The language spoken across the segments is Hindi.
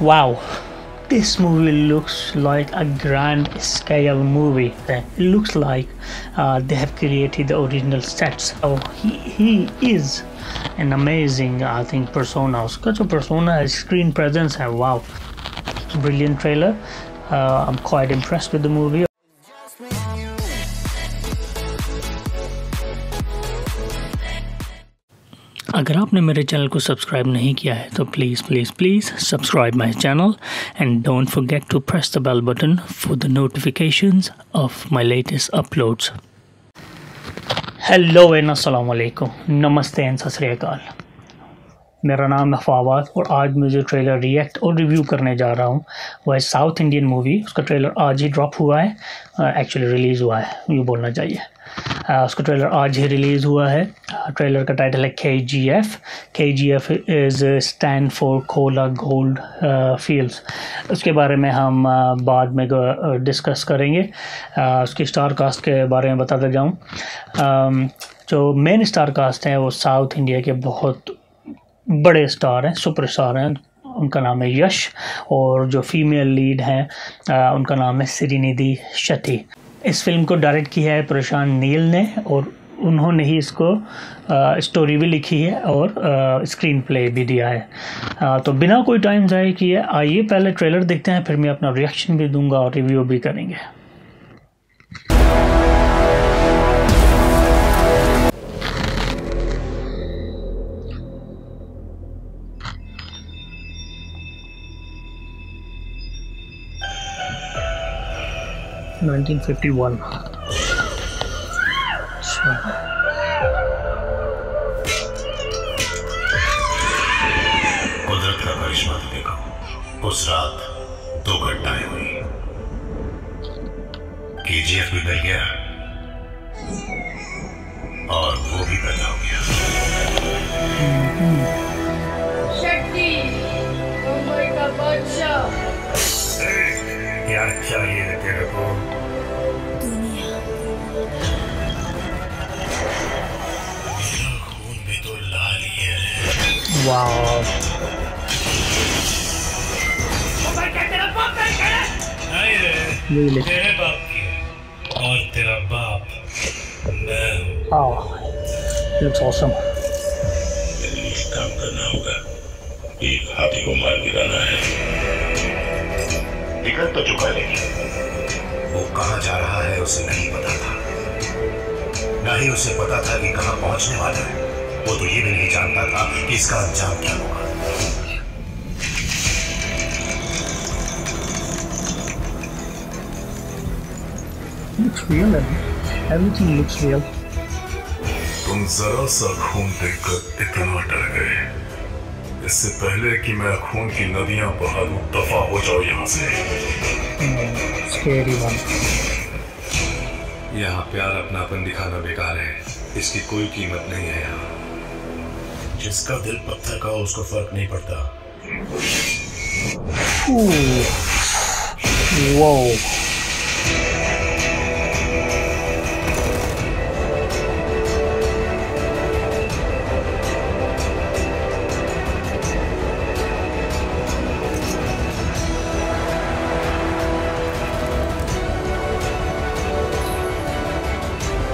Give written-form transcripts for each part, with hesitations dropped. Wow, this movie looks like a grand scale movie. It looks like they have created the original sets. So he is an amazing, I think, persona. Uska jo persona hai, screen presence hai. Wow, brilliant trailer. I'm quite impressed with the movie. अगर आपने मेरे चैनल को सब्सक्राइब नहीं किया है तो please please please subscribe my channel and don't forget to press the bell button for the notifications of my latest uploads. Hello and अस्सलाम वालेकुम, नमस्ते एंड सत श्री अकाल। मेरा नाम है फवाद और आज मैं जो ट्रेलर रिएक्ट और रिव्यू करने जा रहा हूँ वह है साउथ इंडियन मूवी। उसका ट्रेलर आज ही ड्रॉप हुआ है, एक्चुअली रिलीज़ हुआ है ये बोलना चाहिए। उसका ट्रेलर आज ही रिलीज़ हुआ है। ट्रेलर का टाइटल है KGF। KGF is stand for Kolar gold fields. उसके बारे में हम बाद में डिस्कस करेंगे। उसकी स्टार कास्ट के बारे में बताता जाऊँ। जो मेन स्टार कास्ट हैं वो साउथ इंडिया के बहुत बड़े स्टार हैं, सुपर स्टार हैं। उनका नाम है यश और जो फीमेल लीड हैं उनका नाम है श्रीनिधि शेट्टी। इस फिल्म को डायरेक्ट किया है प्रशांत नील ने और उन्होंने ही इसको स्टोरी भी लिखी है और स्क्रीन प्ले भी दिया है। तो बिना कोई टाइम ज़ाया किए आइए पहले ट्रेलर देखते हैं, फिर मैं अपना रिएक्शन भी दूंगा और रिव्यू भी करेंगे। वन उधर का करिश्मा देखो, उस रात 2 घटनाएं हुई। KGF भी बदल गया और वो भी बदल हो गया। शेट्टी, मुंबई का बादशाह। क्या चाहिए तेरे को? वाओ, तेरा बाप नहीं रे, तेरे बाप की और तेरा बाप मैं हूँ। awesome. काम करना होगा, एक हाथी को मार गिराना है। टिकट तो चुका लेगी। वो कहाँ जा रहा है उसे नहीं पता था, ना ही उसे पता था कि कहाँ पहुँचने वाला है। वो तो ये भी नहीं जानता था कि इसका अंजाम क्या होगा। Looks real, everything looks real. तुम जरा सा खून देखकर इतना डर गए, इससे पहले कि मैं खून की नदियां बहा दूं, दफा हो जाओ यहाँ से। Scary one. यहाँ प्यार अपनापन दिखाना बेकार है, इसकी कोई कीमत नहीं है यहाँ। जिसका दिल पत्थर का हो उसको फर्क नहीं पड़ता। Wow,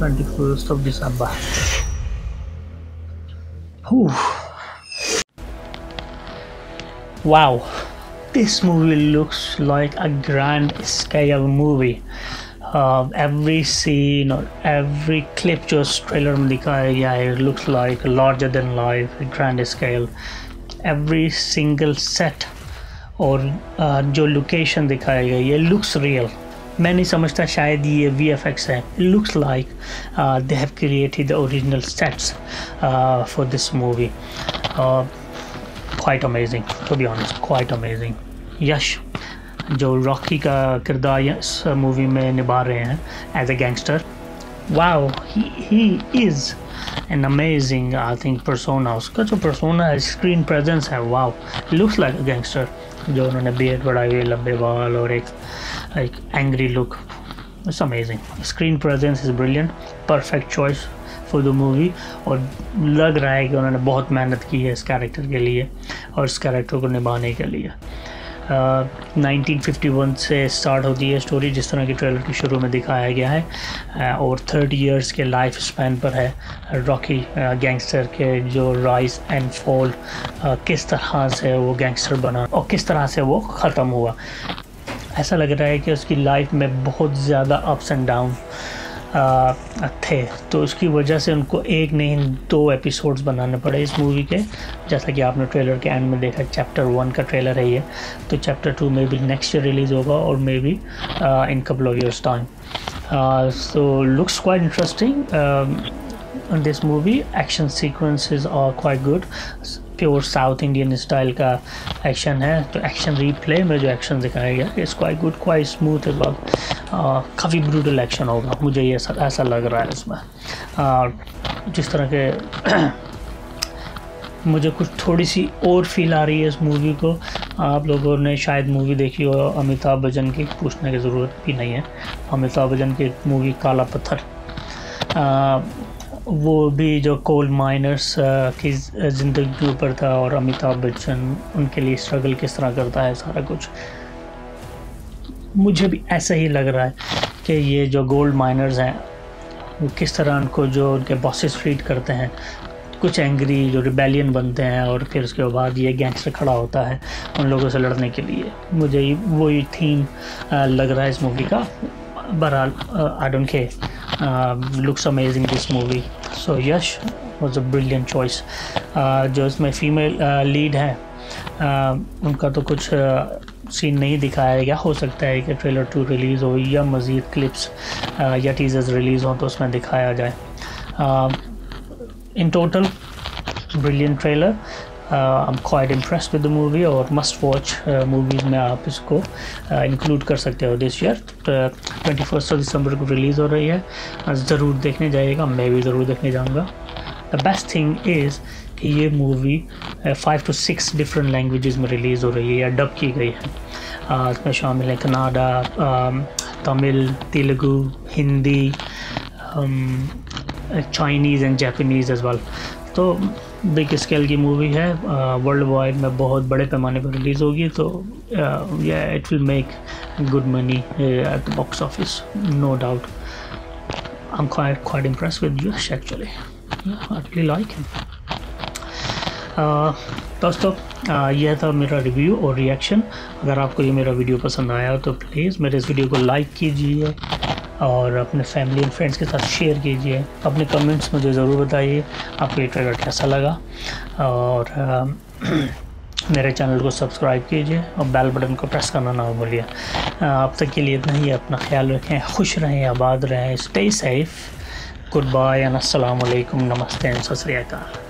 21st of December. Wow, this movie looks like a grand scale movie. Every scene or every clip जो इस ट्रेलर में दिखाया गया है looks like larger than life, grand scale. Every single set और जो location दिखाया गया ये looks real. मैं नहीं समझता शायद ये VFX है। Looks like they have created the original sets for this movie. Quite amazing, to be honest, quite amazing. Yash जो रॉकी का किरदार इस मूवी में निभा रहे हैं as a gangster. Wow, he is an amazing I think persona. उसका जो पर्सोना है, स्क्रीन प्रेजेंस है, wow, looks like a gangster. जो उन्होंने बीयर्ड बढ़ाई हुई, लंबे बाल और एक angry look, it's amazing. Screen presence is brilliant, perfect choice for the movie. और लग रहा है कि उन्होंने बहुत मेहनत की है इस कैरेक्टर के लिए और इस कैरेक्टर को निभाने के लिए. 1951 से स्टार्ट होती है स्टोरी, जिस तरह की ट्रेलर की शुरू में दिखाया गया है. और 30 इयर्स के लाइफ स्पैन पर है रॉकी गैंगस्टर के, जो राइज एंड फॉल, किस तरह से वो गैंगस्टर बना और किस तरह से वो ख़त्म हुआ. ऐसा लग रहा है कि उसकी लाइफ में बहुत ज़्यादा अप्स एंड डाउन थे, तो उसकी वजह से उनको एक नहीं दो एपिसोड्स बनाने पड़े इस मूवी के. जैसा कि आपने ट्रेलर के एंड में देखा, चैप्टर 1 का ट्रेलर है ये, तो chapter 2 may B next year release होगा और may be in couple of years time. So looks quite interesting in this movie. Action sequences are quite good, pure south Indian style का एक्शन है. तो एक्शन रीप्ले में जो एक्शन दिखाया गया है, it's quite good, quite smooth है, बहुत काफ़ी ब्रूटल एक्शन होगा, मुझे ये ऐसा लग रहा है इसमें. जिस तरह के मुझे कुछ थोड़ी सी और फील आ रही है इस मूवी को. आप लोगों ने शायद मूवी देखी हो अमिताभ बच्चन की, पूछने की ज़रूरत भी नहीं है, अमिताभ बच्चन की मूवी काला पत्थर. वो भी जो कोल माइनर्स की ज़िंदगी के ऊपर था, और अमिताभ बच्चन उनके लिए स्ट्रगल किस तरह करता है, सारा कुछ. मुझे भी ऐसा ही लग रहा है कि ये जो गोल्ड माइनर्स हैं, वो किस तरह उनको जो उनके बॉसेस ट्रीट करते हैं, कुछ एंग्री जो रिबेलियन बनते हैं, और फिर उसके बाद ये गैंगस्टर खड़ा होता है उन लोगों से लड़ने के लिए. मुझे वही थीम लग रहा है इस मूवी का. बहरहाल, I don't care. Looks amazing this movie. So Yash was a brilliant choice. जो इसमें फीमेल लीड है, उनका तो कुछ सीन नहीं दिखाया गया. हो सकता है कि ट्रेलर 2 रिलीज़ हो या मज़ीद क्लिप्स या टीजर्स रिलीज़ हों तो उसमें दिखाया जाए. In total, brilliant trailer. I'm quite impressed with the movie और must watch movies में आप इसको include कर सकते हो this year. 21 दिसंबर को रिलीज़ हो रही है, ज़रूर देखने जाइएगा, मैं भी ज़रूर देखने जाऊँगा. द बेस्ट थिंग इज़ कि ये मूवी 5 to 6 डिफरेंट लैंग्वेज़ में रिलीज़ हो रही है या डब की गई है. इसमें शामिल है Kannada, Tamil, Telugu, Hindi, Chinese and Japanese as well. तो बिग स्केल की मूवी है, वर्ल्ड वाइड में बहुत बड़े पैमाने पर रिलीज़ होगी, तो it will make good money at the box office, no doubt. I am quite impress with Yash actually, I really like him. दोस्तों, यह था मेरा रिव्यू और रिएक्शन. अगर आपको ये मेरा वीडियो पसंद आया तो प्लीज़ मेरे इस वीडियो को लाइक कीजिए और अपने फैमिली एंड फ्रेंड्स के साथ शेयर कीजिए. अपने कमेंट्स मुझे ज़रूर बताइए आपको ये ट्रेलर कैसा लगा, और मेरे चैनल को सब्सक्राइब कीजिए और बेल बटन को प्रेस करना ना भूलिए. अब तक के लिए इतना ही. अपना ख्याल रखें, खुश रहें, आबाद रहें, stay safe. Good bye and अस्सलाम वालेकुम, नमस्ते एंड सत श्री अकाल.